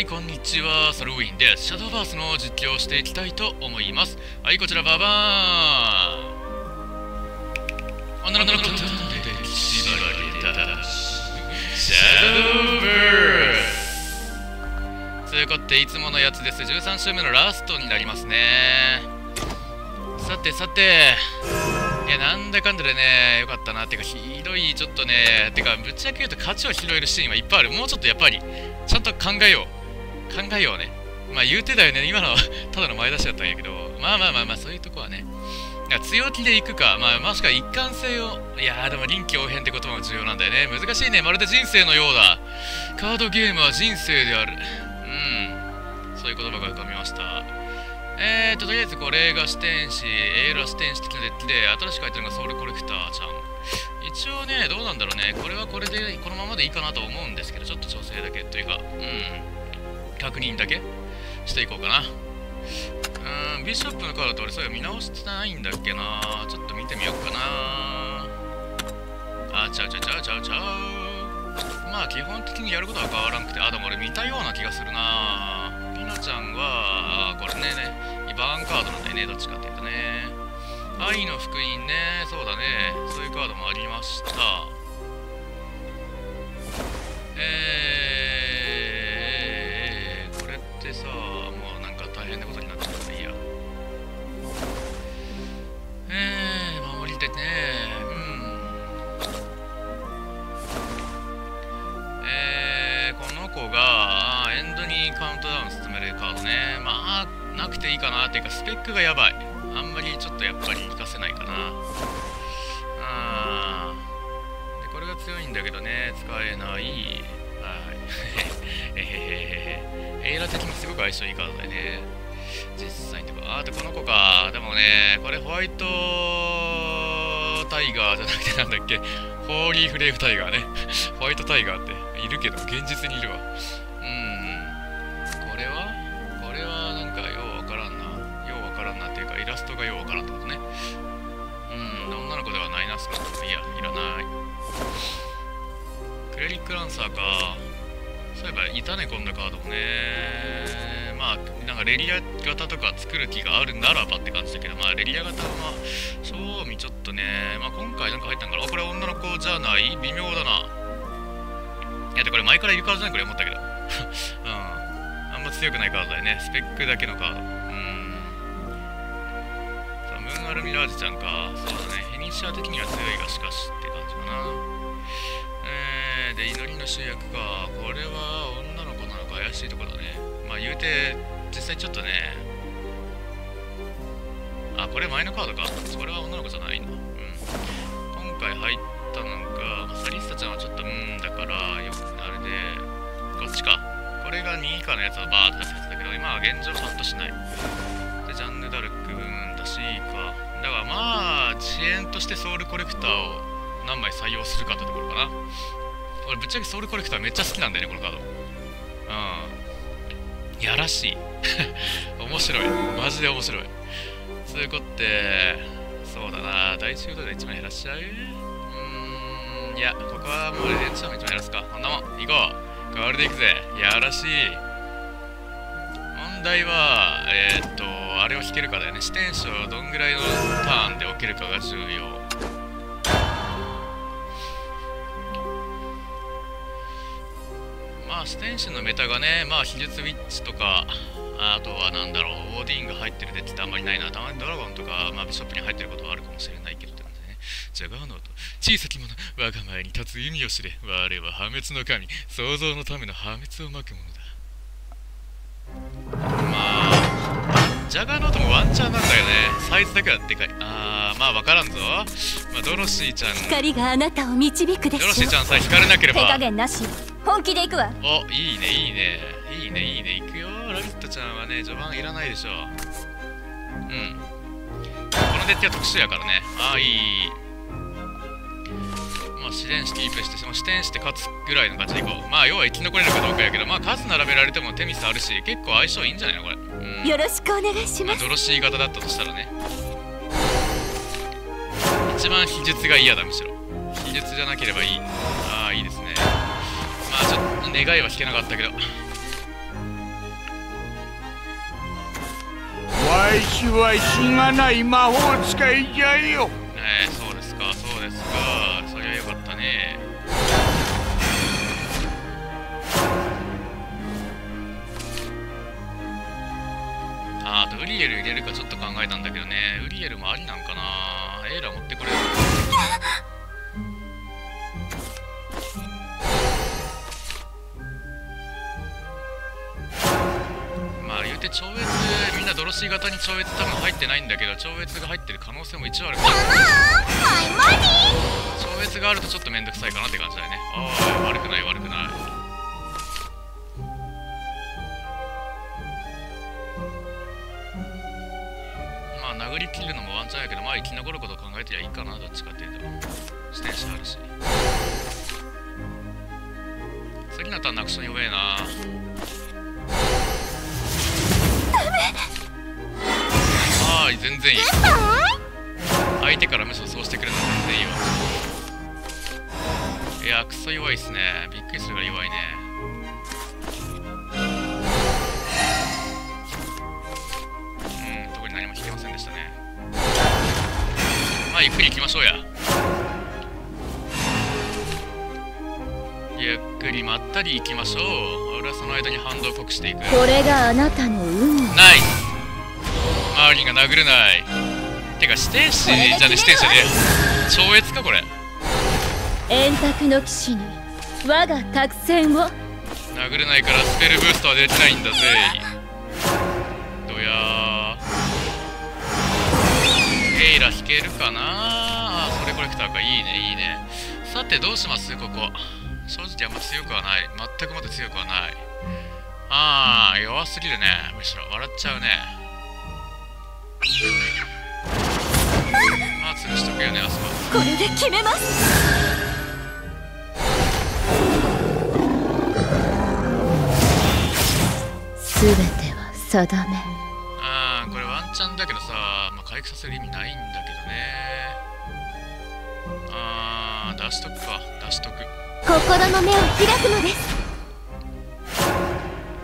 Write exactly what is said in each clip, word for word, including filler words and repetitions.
はい、こんにちは。ソルウィンでシャドーバースの実況をしていきたいと思います。はい、こちらババーン。あならならかたんでしばれたシャドーバース。ということでいつものやつです。じゅうさん週目のラストになりますね。さてさて、いやなんだかんだでね、よかったなっていうか、ひどいちょっとね、てかぶっちゃけ言うと勝ちを拾えるシーンはいっぱいある。もうちょっとやっぱりちゃんと考えよう。考えようね。まあ言うてだよね。今のはただの前出しだったんやけど、まあまあまあまあ、そういうとこはね。強気でいくか、まあもしくは一貫性を、いやーでも臨機応変って言葉も重要なんだよね。難しいね。まるで人生のようだ。カードゲームは人生である。うん。そういう言葉が浮かびました。えーと、とりあえずこれが四天使、エーラ四天使的なデッキで、新しく書いてるのがソウルコレクターちゃん。一応ね、どうなんだろうね。これはこれで、このままでいいかなと思うんですけど、ちょっと調整だけというか、うん。確認だけしていこうかな。うーん、ビショップのカードって俺そういう見直してないんだっけな。ちょっと見てみようかな。あちゃうちゃうちゃうちゃうちゃう。まあ基本的にやることは変わらなくて、あでも俺見たような気がするな。ピノちゃんはこれねねバーンカードなんだよね、どっちかっていうとね。愛の福音ね、そうだね、そういうカードもありました。えーさあ、もうなんか大変なことになっちゃったらいいや。えー、守り手ね。うん。えー、この子がエンドにカウントダウン進めるカードね。まあ、なくていいかなっていうか、スペックがやばい。あんまりちょっとやっぱり活かせないかな。あー。で、これが強いんだけどね、使えない。はい。えへへへへ。エイラ的にすごく相性いいカードだよね。実際にとか。あとこの子か。でもね、これホワイトタイガーじゃなくてなんだっけ。ホーリーフレームタイガーね。ホワイトタイガーっているけど、現実にいるわ。うん。これはこれはなんかようわからんな。ようわからんなっていうか、イラストがようわからんってことね。うん。女の子ではないな、少なくとも。いや、いらない。クレリックランサーか。そういえばいたね、こんなカードもね。まあなんかレリア型とか作る気があるならばって感じだけど、まあレリア型は正味ちょっとね、まあ今回なんか入ったんかな。あ、これ女の子じゃない、微妙だな。いやでこれ前からいるカードじゃないこれ思ったけどうん、あんま強くないカードだよね、スペックだけのカード。うん、ムーンアルミラージちゃんか。そうだね、ヘニシャー的には強いがしかしって感じかな。で祈りの主役か。これは女の子なのか怪しいとこだね。まあ言うて実際ちょっとね、あこれ前のカードか、これは女の子じゃないな。うん、今回入ったのがサリスタちゃんはちょっとうんだからよくあれでこっちか。これがに以下のやつをバーって出すやつだけど、今は現状パッとしないで、ジャンヌ・ダルクうんだしいいか。だからまあ遅延としてソウルコレクターを何枚採用するかってところかな。俺ぶっちゃけソウルコレクターめっちゃ好きなんだよね、このカード。うん。やらしい。面白い。マジで面白い。そういうことって、そうだな。第一フードでいちまい減らしちゃう。うーん。いや、ここはもうレデンションもいちまい減らすか。こんなもん。行こう。変わりでいくぜ。やらしい。問題は、えー、っと、あれを引けるかだよね。四天使をどんぐらいのターンで置けるかが重要。まあ、四天使のメタがね、まあ、秘術ウィッチとか、あとはなんだろう、オーディンが入ってるでってあんまりないな。たまにドラゴンとか、まあ、ビショップに入ってることはあるかもしれないけどって感じでね。ジャガーノート、小さき者、我が前に立つ意味を知れ、我は破滅の神、創造のための破滅をまくものだ。まあ、ジャガーノートもワンチャンなんだよね。サイズだけはでかい。あー、まあ、わからんぞ。まあ、ドロシーちゃん、光があなたを導くでしょ。ドロシーちゃんさえ光れなければ。手加減なし。本気で行くわ。お、いいねいいねいいねいいね行くよ。ラビットちゃんはね序盤いらないでしょ。うん。このデッキは特殊やからね。ああいい。まあ四天使キープして、もう四天使して勝つぐらいの感じでいこう。まあ要は生き残れるかどうかやけど、まあ数並べられても手ミスあるし、結構相性いいんじゃないのこれ。うん、よろしくお願いします。まあ、ドロシー型だったとしたらね。一番秘術が嫌だむしろ。秘術じゃなければいい。ああいいですね。まあちょっと願いは引けなかったけど、しは死がない魔法使いじゃよ。えー、そうですか、そうですか。そりゃよかったね。あーとウリエル入れるかちょっと考えたんだけどね。ウリエルもありなんかな。エーラ持ってこれる。で超越、みんなドロシー型に超越多分入ってないんだけど、超越が入ってる可能性も一応あるから。超越があるとちょっと面倒くさいかなって感じだよね。ああ悪くない悪くない。まあ殴り切るのもワンチャンやけど、まあ生き残ることを考えてりゃいいかな。どっちかっていうと自転車あるし、次のターンなくしの弱えな。はい、全然いい。相手から無視をそうしてくれるのは全然いいわ。いやクソ弱いっすね。びっくりするぐらい弱いね。うん、特に何も引けませんでしたね。まあゆっくり行きましょうや。ゆっくりまったり行きましょう。俺はその間に反動を濃くしていく。これがあなたの運命。ナイス。周りが殴れない。てか視点士じゃね視点士ね超越かこれ。円卓の騎士に我が託戦を。殴れないからスペルブーストは出てないんだぜ。どやーエイラ引けるかな。あそれコレクターか。いいねいいね。さてどうします。ここ正直あんま強くはない。全くまだ強くはない。あー弱すぎるね。むしろ笑っちゃうね。まあ潰しとくよねあそこ。これで決めます。全ては定め。あーこれワンチャンだけどさ、まあ、回復させる意味ないんだけどね。あー出しとくか出しとく。心の目を開くのです。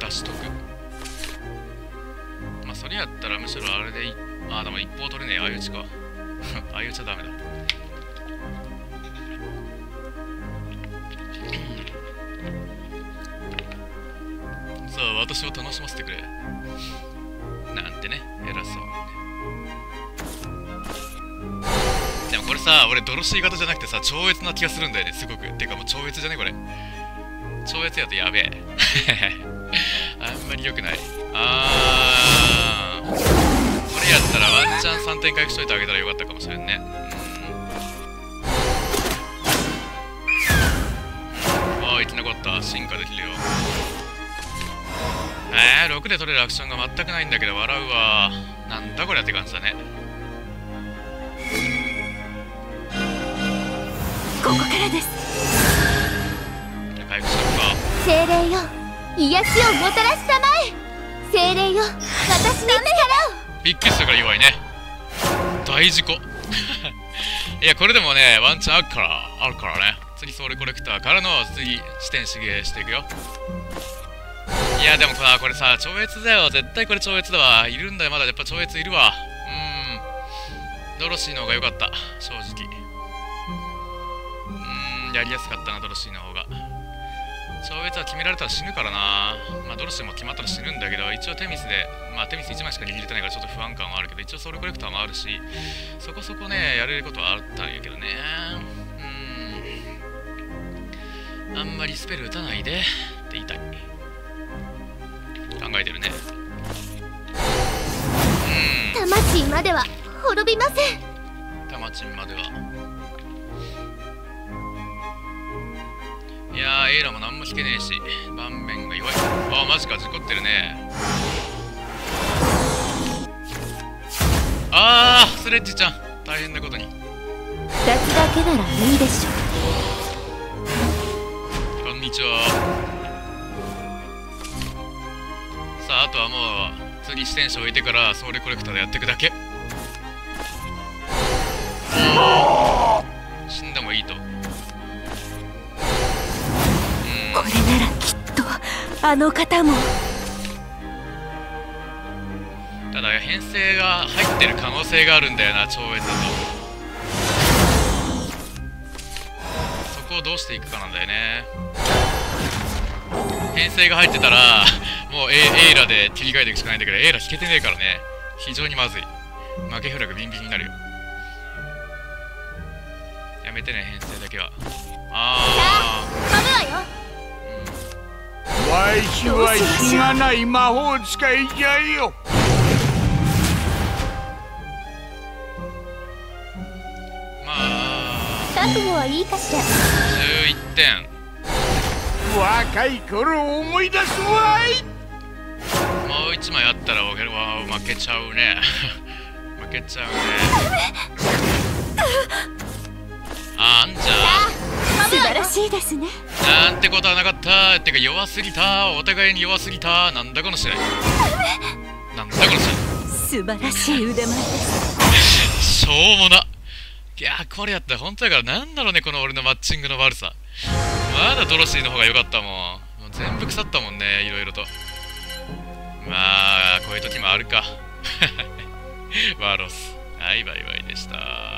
出しとく。まあそれやったらむしろあれでいい。ああでも一方取れねえ。相打ちか相打ちはダメだ。さあ私を楽しませてくれなんてね。偉そうに。でもこれさ俺ドロシー型じゃなくてさ超越な気がするんだよねすごく。てかもう超越じゃねこれ。超越やとやべえあんまり良くない。あーこれやったらワンチャンさんてん回復しといてあげたらよかったかもしれんね。うんああ生き残った。進化できるよ。えー、ろくで取れるアクションが全くないんだけど笑うわ。なんだこれって感じだね。ここからです。回復しようか。精霊よ癒しをもたらしたまえ。精霊よ私の力を。びっくりしたから弱いね。大事故いやこれでもねワンチャンあるからあるからね。次ソウルコレクターからの次視点手芸していくよ。いやでもさこれさ超越だよ。絶対これ超越だわ。いるんだよまだやっぱ超越いるわ。うんドロシーの方が良かった正直。やりやすかったなドロシーの方が。超越は決められたら死ぬからな。まあドロシーも決まったら死ぬんだけど一応テミスでまあテミスいちまいしか握れてないからちょっと不安感はあるけど一応ソウルコレクターもあるしそこそこねやれることはあったんやけどね。うーんあんまりスペル打たないでって言いたい。考えてるね。うん魂までは滅びません。魂まではいやーエイラも何も引けねえし盤面が弱い。あーマジか事故ってるね。あースレッジちゃん大変なことに。ふたつだけならいいでしょ。こんにちは。さああとはもう次視点車置いてからソウルコレクターでやっていくだけ。死んでもいいと。これならきっとあの方も。ただ編成が入ってる可能性があるんだよな、超越だと。そこをどうしていくかなんだよね。編成が入ってたらもう エ, エイラで切り替えていくしかないんだけど、エイラ引けてねえからね、非常にまずい。負けフラグビンビンになるよ。やめてね、編成だけは。ああ、わしは気がない魔法使いじゃよ。まあ覚悟はいいかしら。じゅういってん、若い頃を思い出すわい。もう一枚あったら俺は負けちゃうね負けちゃうねあんじゃん、素晴らしいですね。なんてことはなかった。ってか弱すぎた。お互いに弱すぎた。なんだこの試合。なんだこの試合。素晴らしい腕前です。しょうもな。いやー、これやったら本当だからなんだろうね、この俺のマッチングの悪さ。まだドロシーの方が良かったもん。もう全部腐ったもんね、いろいろと。まあ、こういう時もあるか。ワロス。はい、バイバイでした。